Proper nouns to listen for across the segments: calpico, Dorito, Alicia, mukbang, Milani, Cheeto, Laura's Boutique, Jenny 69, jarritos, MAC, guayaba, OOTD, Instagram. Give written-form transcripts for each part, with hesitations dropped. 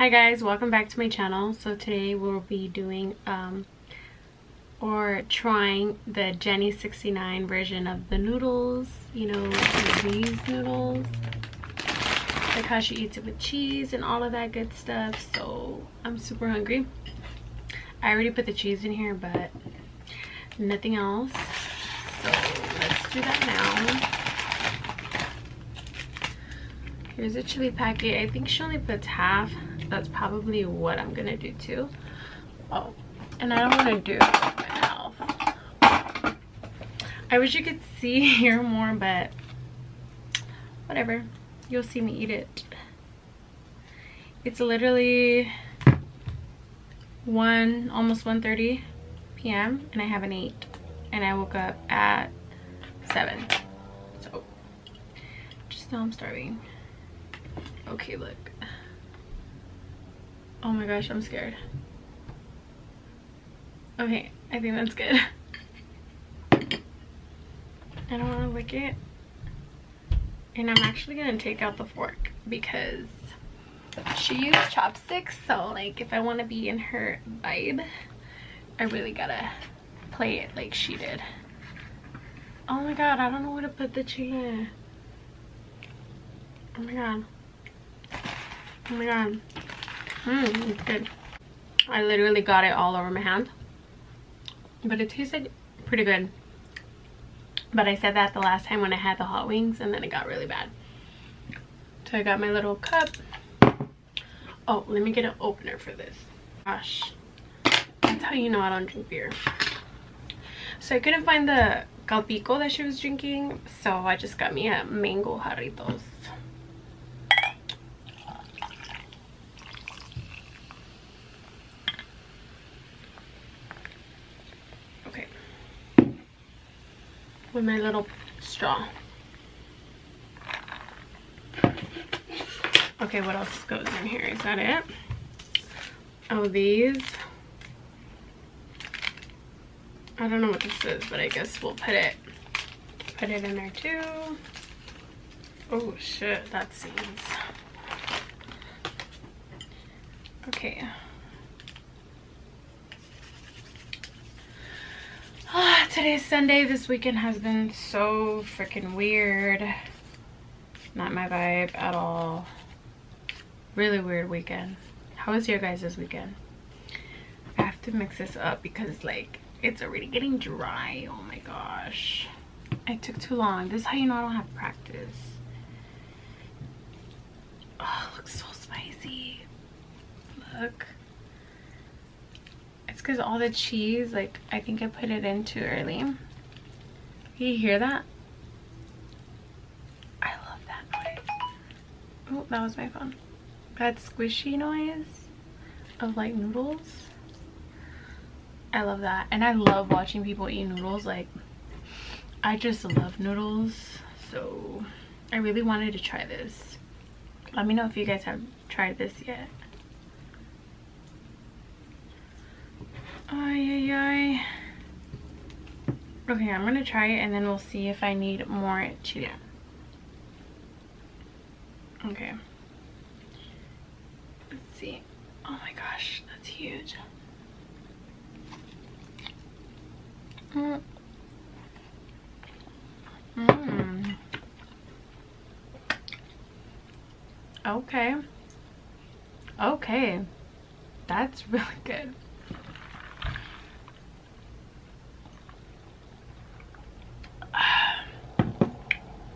Hi guys, welcome back to my channel. So today we'll be doing or trying the Jenny 69 version of the noodles, you know, these noodles, like how she eats it with cheese and all of that good stuff. So I'm super hungry. I already put the cheese in here but nothing else, so let's do that now. Here's a chili packet. I think she only puts half. That's probably what I'm gonna do too. Oh, and I don't want to do it myself. I wish you could see here more, but whatever, you'll see me eat it. It's literally 1, almost 1:30 p.m. and I haven't ate, and I woke up at 7, so just now I'm starving. Okay, look. Oh my gosh, I'm scared. Okay, I think that's good. I don't want to lick it. And I'm actually going to take out the fork because she used chopsticks. So, like, if I want to be in her vibe, I really gotta play it like she did. Oh my god, I don't know where to put the chili. Oh my god. Oh my god. It's good. I literally got it all over my hand, but it tasted pretty good. But I said that the last time when I had the hot wings, and then it got really bad. So I got my little cup. Oh, let me get an opener for this. Gosh, that's how you know I don't drink beer. So I couldn't find the calpico that she was drinking, so I just got me a mango jarritos. With my little straw. Okay, what else goes in here? Is that it? Oh, these. I don't know what this is, but I guess we'll put it in there too. Oh shit, that seems. Okay. Today's Sunday. This weekend has been so freaking weird. Not my vibe at all. Really weird weekend. How was your guys' this weekend? I have to mix this up because like it's already getting dry. Oh my gosh. I took too long. This is how you know I don't have practice. Oh, it looks so spicy. Look. Because all the cheese, like I think I put it in too early. You hear that? I love that noise. Oh, that was my phone. That squishy noise of like noodles, I love that. And I love watching people eat noodles. Like I just love noodles, so I really wanted to try this. Let me know if you guys have tried this yet. Ay, ay, ay. Okay, I'm gonna try it and then we'll see if I need more Cheeto. Okay. Let's see. Oh my gosh, that's huge. Okay. Okay. That's really good.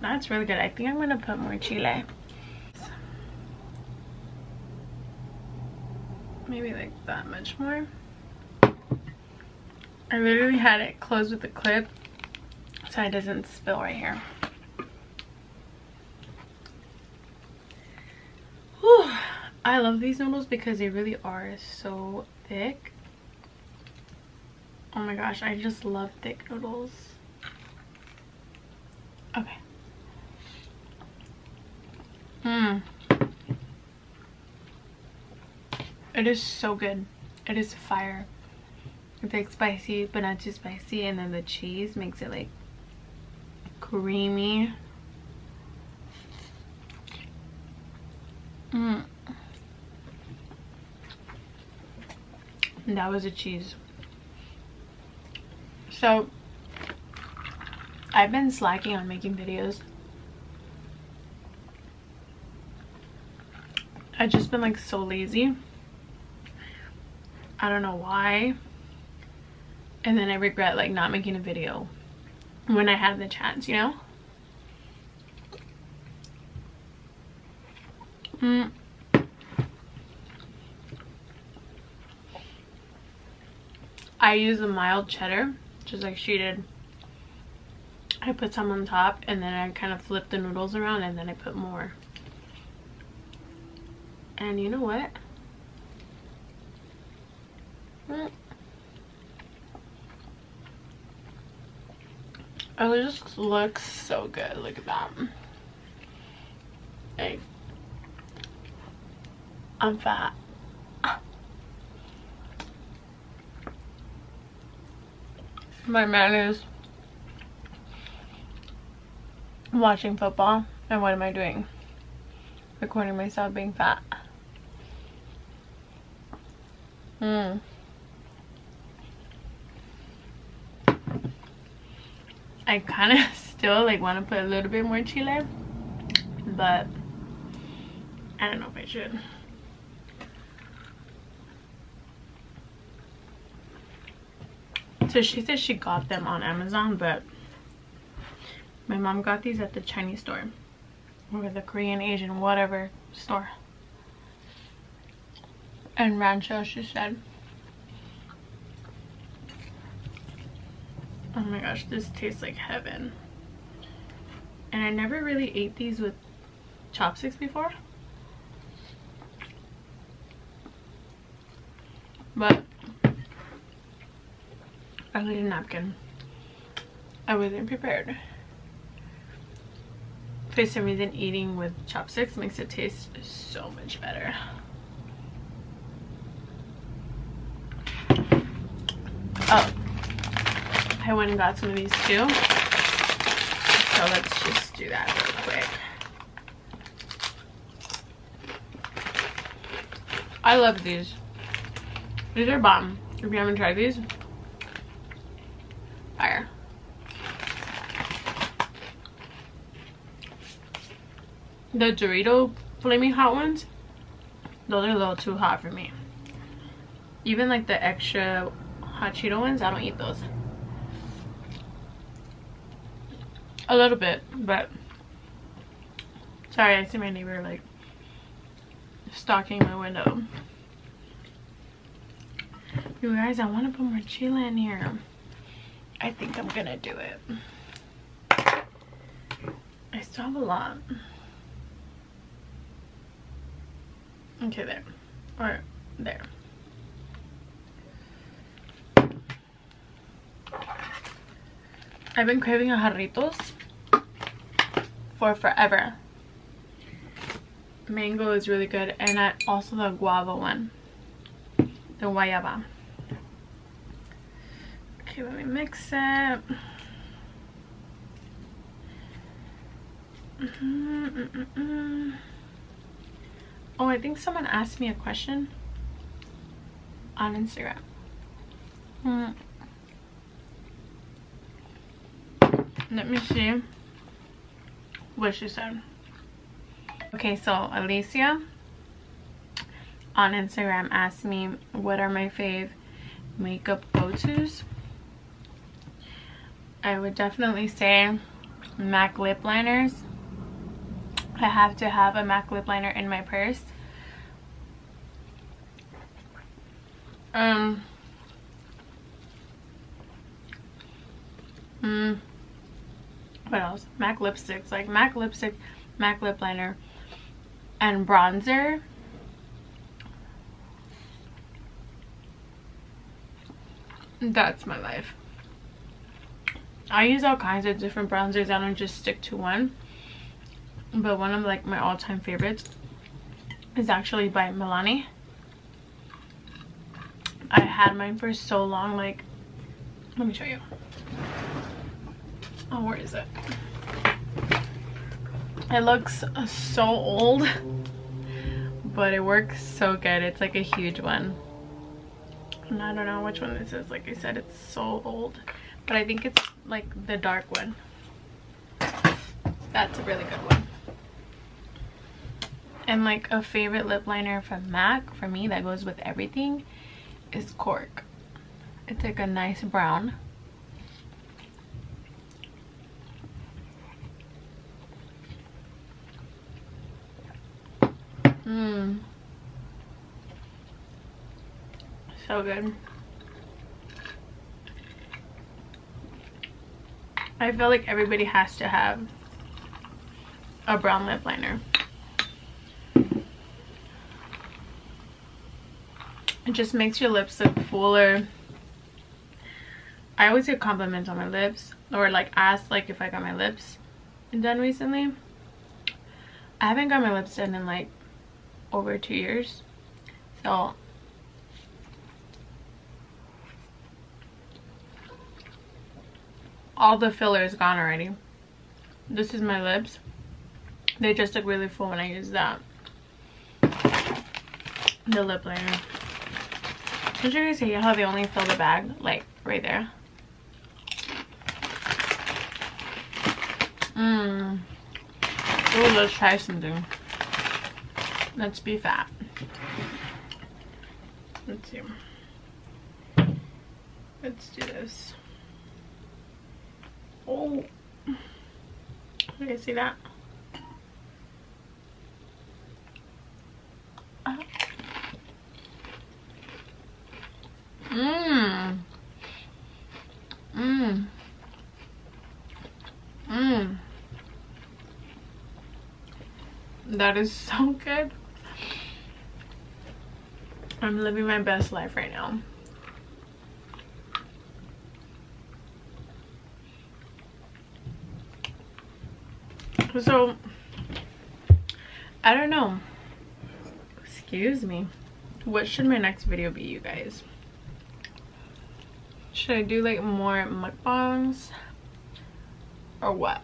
That's really good. I think I'm gonna put more chile. Maybe like that much more. I literally had it closed with a clip so it doesn't spill right here. Whew. I love these noodles because they really are so thick. Oh my gosh, I just love thick noodles. Okay. It is so good. It is fire. It's like spicy but not too spicy, and then the cheese makes it like creamy. And that was a cheese. So I've been slacking on making videos. I've just been like so lazy. I don't know why. And then I regret like not making a video when I had the chance, you know? I use the mild cheddar, just like she did. I put some on top and then I kind of flip the noodles around and then I put more. And you know what? It just looks so good. Look at that. Like, I'm fat. My man is watching football, and what am I doing? Recording myself being fat. I kind of still like want to put a little bit more chile, but I don't know if I should. So she said she got them on Amazon, but my mom got these at the Chinese store or the Korean, Asian, whatever store. And Rancho, she said. Oh my gosh, this tastes like heaven. And I never really ate these with chopsticks before. But I need a napkin. I wasn't prepared. For some reason, eating with chopsticks makes it taste so much better. Oh, I went and got some of these too. So let's just do that real quick. I love these. These are bomb. If you haven't tried these, fire. The Dorito flaming hot ones, those are a little too hot for me. Even like the extra hot Cheeto ones, I don't eat those. A little bit, but sorry, I see my neighbor like stalking my window. You guys, I want to put more chile in here. I think I'm gonna do it. I still have a lot. Okay, there. Or there. I've been craving a jarritos for forever. Mango is really good, and I also the guava one. The guayaba. Okay, let me mix it. Oh, I think someone asked me a question on Instagram. Let me see what she said. Okay, so Alicia on Instagram asked me what are my fave makeup go-tos. I would definitely say MAC lip liners. I have to have a MAC lip liner in my purse. What else? MAC lipsticks, like MAC lipstick, MAC lip liner, and bronzer. That's my life. I use all kinds of different bronzers. I don't just stick to one. But one of like my all-time favorites is actually by Milani. I had mine for so long. Like, let me show you. Oh, where is it? It looks so old, but it works so good. It's like a huge one. and I don't know which one this is. Like I said, it's so old, but I think it's like the dark one. That's a really good one. And like a favorite lip liner from MAC for me that goes with everything is Cork. It's like a nice brown. So good. I feel like everybody has to have a brown lip liner. It just makes your lips look fuller. I always get compliments on my lips, or like ask like if I got my lips done recently. I haven't got my lips done in like over 2 years, so all the filler is gone already. This is my lips. They just look really full when I use that, the lip liner. Did you guys see how they only fill the bag like right there? Oh, let's try something. Let's be fat. Let's see. Let's do this. Oh, you guys see that? That is so good. I'm living my best life right now. So, I don't know. Excuse me. What should my next video be, you guys? Should I do like more mukbangs or what?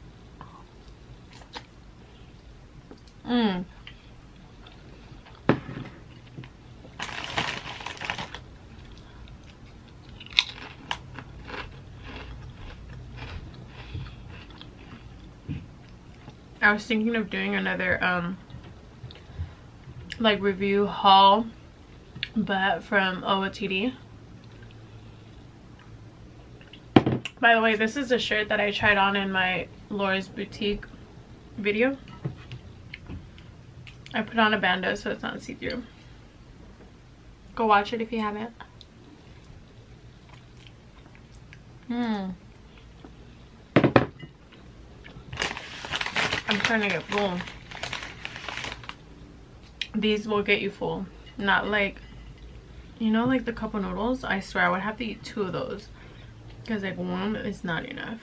I was thinking of doing another like review haul, but from OOTD. By the way, this is a shirt that I tried on in my Laura's Boutique video. I put on a bandeau so it's not see-through. Go watch it if you haven't. I'm trying to get full. These will get you full. Not like, you know, like the cup of noodles. I swear I would have to eat 2 of those, because like one is not enough.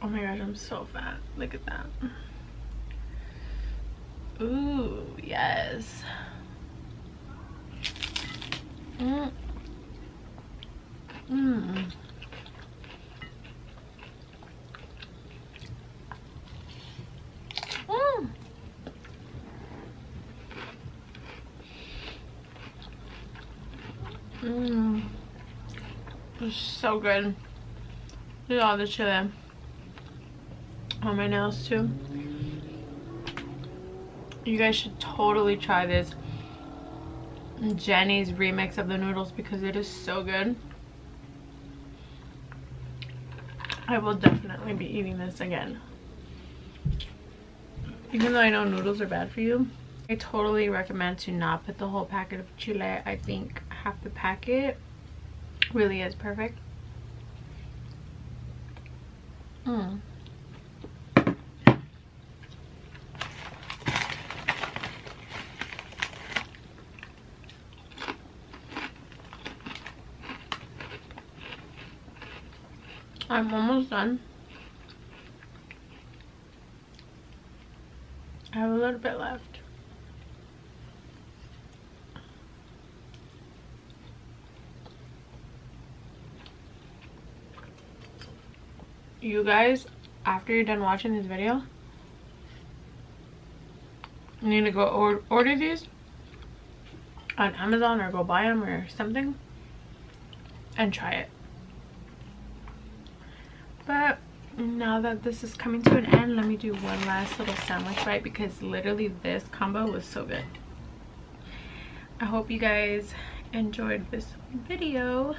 Oh my gosh, I'm so fat. Look at that. Ooh, yes. It's so good. Look at all the chili on my nails too. You guys should totally try this Jenny's remix of the noodles, because it is so good. I will definitely be eating this again. Even though I know noodles are bad for you, I totally recommend to not put the whole packet of chile. I think half the packet really is perfect. I'm almost done. I have a little bit left. You guys, after you're done watching this video, you need to go order these on Amazon or go buy them or something and try it. But now that this is coming to an end, let me do one last little sandwich bite, because literally this combo was so good. I hope you guys enjoyed this video.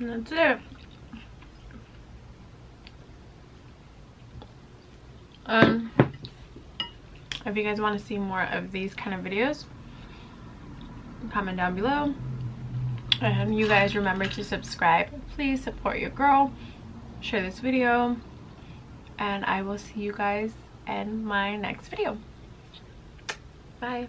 And that's it. If you guys want to see more of these kind of videos, comment down below. And you guys remember to subscribe. Please support your girl. Share this video. And I will see you guys in my next video. Bye.